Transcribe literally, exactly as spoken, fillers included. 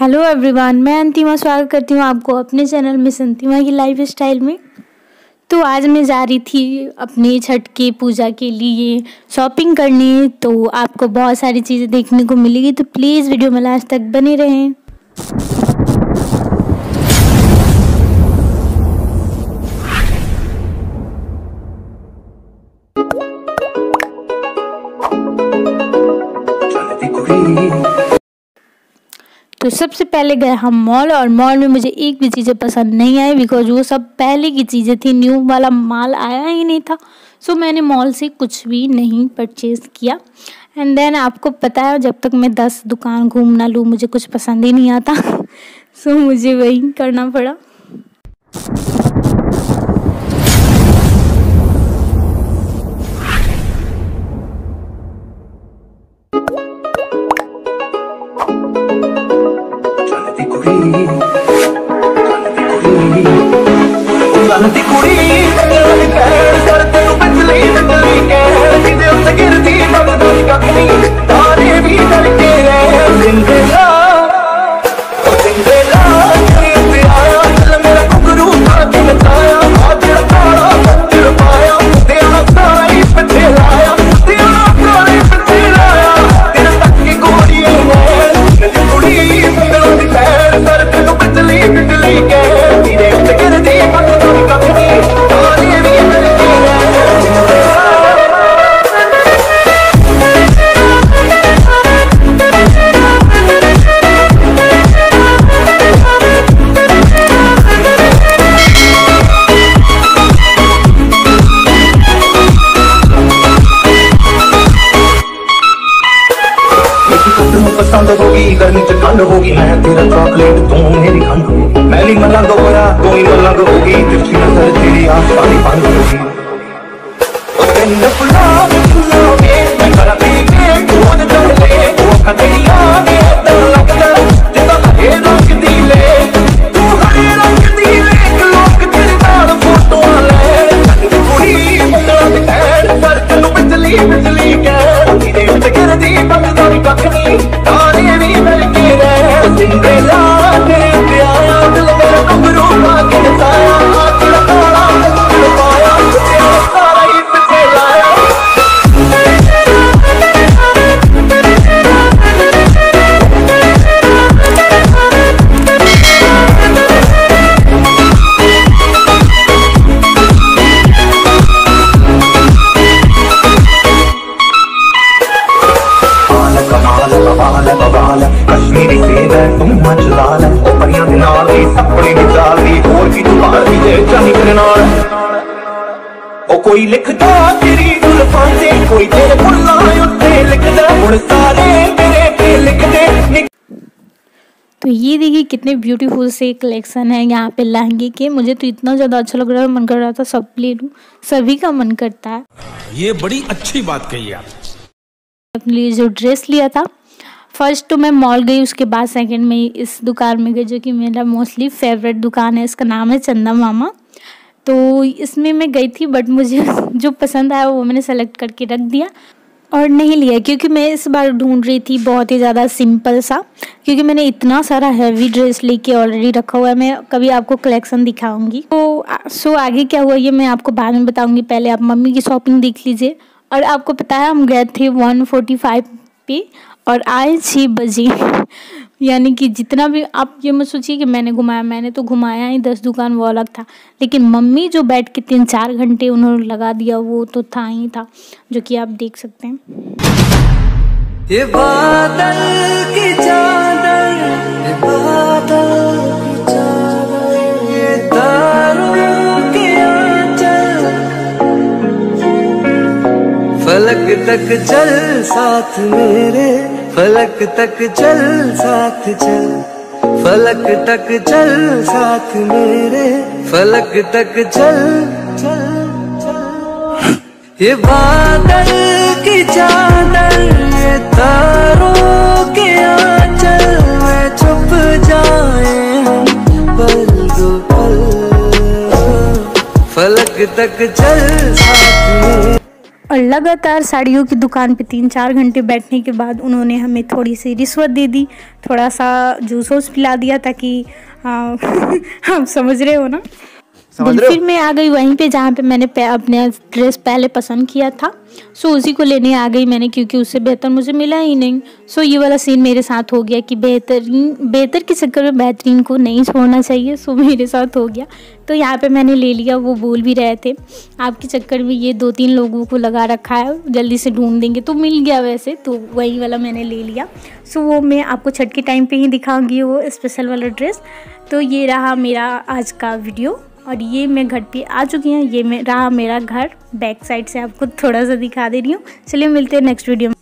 Hello everyone, मैं अंतिमा स्वागत करती हूँ आपको अपने चैनल मिस अंतिमा की लाइफ स्टाइल में। तो आज मैं जा रही थी अपने छठ की पूजा के लिए शॉपिंग करने, तो आपको बहुत सारी चीज़ें देखने को मिलेगी, तो प्लीज़ वीडियो में लास्ट तक बने रहें। तो सबसे पहले गए हम मॉल, और मॉल में मुझे एक भी चीज़ें पसंद नहीं आई बिकॉज वो सब पहले की चीज़ें थी, न्यू वाला माल आया ही नहीं था। सो so, मैंने मॉल से कुछ भी नहीं परचेज़ किया। एंड देन आपको पता है, जब तक मैं दस दुकान घूम ना लूँ मुझे कुछ पसंद ही नहीं आता। सो so, मुझे वही करना पड़ा। पसंद होगी गर्मी तो ठंड होगी, मैं तेरा चॉकलेट तू मेरी खंड होगी, मैली मलंग होया कोई मलंग होगी, तिरछी नजर तेरी आसमानी बंद होगी। ओ तेरे फुला फुला में मैं करा तेरे कौन चले वो कतई आगे तो लगता जितना लगे रोक दिले तू हरे रंग दिले लोग तेरे नाल फोटो ले तेरी पूरी मुंडा में पैर पर तनु बिजली बिजली के तेरे से कर दी बंदारी कखनी कोई लिखता तेरी जुल्फां से, कोई तेरे बुलाए उठे लिखता उड़ सारे तेरे पे लिखते। तो ये देखिए कितने ब्यूटीफुल से कलेक्शन है यहाँ पे लहंगे के। मुझे तो इतना ज़्यादा अच्छा लग रहा है, मन कर रहा था सब ले लूँ, सभी का मन करता है। ये बड़ी अच्छी बात कही आपने। अपने लिए जो ड्रेस लिया था, फर्स्ट तो मैं मॉल गई, उसके बाद सेकेंड में इस दुकान में गई जो कि मेरा मोस्टली फेवरेट दुकान है, इसका नाम है चंदा मामा। तो इसमें मैं गई थी, बट मुझे जो पसंद आया वो मैंने सेलेक्ट करके रख दिया और नहीं लिया, क्योंकि मैं इस बार ढूंढ रही थी बहुत ही ज़्यादा सिंपल सा, क्योंकि मैंने इतना सारा हैवी ड्रेस लेके ऑलरेडी रखा हुआ है। मैं कभी आपको कलेक्शन दिखाऊंगी। तो सो आगे क्या हुआ ये मैं आपको बाद में बताऊंगी, पहले आप मम्मी की शॉपिंग देख लीजिए। और आपको पता है हम गए थे वन फोर्टी फाइव पे और आए छः बजे, यानी कि जितना भी आप ये मत सोचिए कि मैंने घुमाया, मैंने तो घुमाया ही, दस दुकान वो अलग था, लेकिन मम्मी जो बैठ के तीन चार घंटे उन्होंने लगा दिया वो तो था ही था, जो कि आप देख सकते हैं। ये बादल की चादर, ये बादल की चादर, ये तारों के आंचल, फलक तक चल साथ मेरे, फलक तक चल साथ चल, फलक तक चल साथ मेरे, फलक तक चल चल चल। ये बादल की चादर, ये तारों के आंचल में छुप जाए हम पल दो पल, फलक तक चल साथ मेरे। और लगातार साड़ियों की दुकान पे तीन चार घंटे बैठने के बाद उन्होंने हमें थोड़ी सी रिश्वत दे दी, थोड़ा सा जूस वूस पिला दिया ताकि हम समझ रहे हो ना। फिर मैं आ गई वहीं पे जहाँ पे मैंने पे अपने ड्रेस पहले पसंद किया था। सो उसी को लेने आ गई मैंने, क्योंकि उससे बेहतर मुझे मिला ही नहीं। सो ये वाला सीन मेरे साथ हो गया कि बेहतरीन बेहतर के चक्कर में बेहतरीन को नहीं छोड़ना चाहिए। सो मेरे साथ हो गया तो यहाँ पे मैंने ले लिया। वो बोल भी रहे थे आपके चक्कर में ये दो तीन लोगों को लगा रखा है, जल्दी से ढूंढ देंगे, तो मिल गया। वैसे तो वही वाला मैंने ले लिया। सो वो मैं आपको छठ के टाइम पर ही दिखाऊँगी वो स्पेशल वाला ड्रेस। तो ये रहा मेरा आज का वीडियो और ये मैं घर पे आ चुकी हूँ। ये रहा मेरा घर, बैक साइड से आपको थोड़ा सा दिखा दे रही हूँ। चलिए मिलते हैं नेक्स्ट वीडियो में।